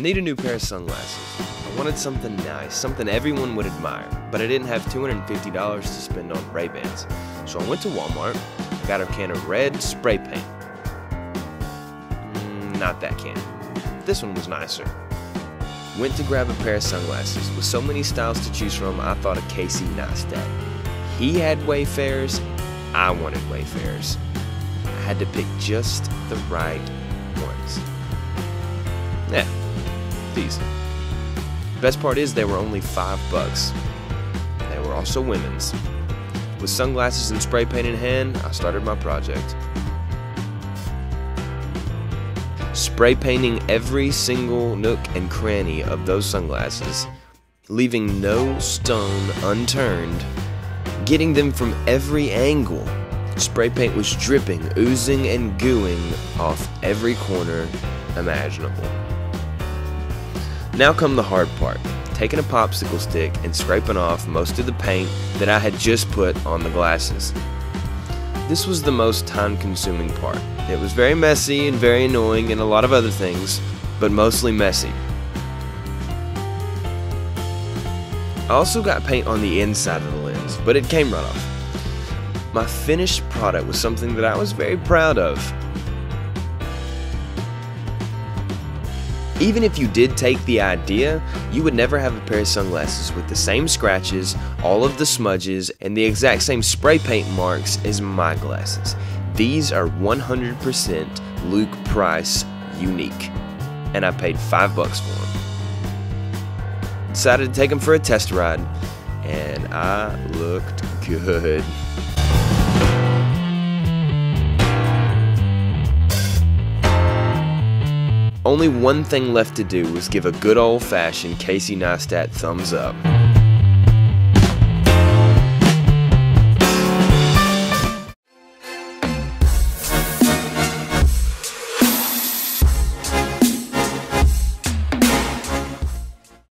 need a new pair of sunglasses. I wanted something nice, something everyone would admire, but I didn't have $250 to spend on Ray-Bans. So I went to Walmart, got a can of red spray paint. Not that can. This one was nicer. Went to grab a pair of sunglasses. With so many styles to choose from, I thought of Casey Neistat. He had Wayfarers, I wanted Wayfarers. I had to pick just the right ones. Yeah, these. Best part is they were only $5. They were also women's. With sunglasses and spray paint in hand, I started my project. Spray painting every single nook and cranny of those sunglasses, leaving no stone unturned, getting them from every angle. Spray paint was dripping, oozing, and gooing off every corner imaginable. Now come the hard part, taking a popsicle stick and scraping off most of the paint that I had just put on the glasses. This was the most time-consuming part. It was very messy and very annoying and a lot of other things, but mostly messy. I also got paint on the inside of the lens, but it came right off. My finished product was something that I was very proud of. Even if you did take the idea, you would never have a pair of sunglasses with the same scratches, all of the smudges, and the exact same spray paint marks as my glasses. These are 100% Luke Price unique, and I paid $5 for them. Decided to take them for a test ride, and I looked good. Only one thing left to do was give a good old-fashioned Casey Neistat thumbs up.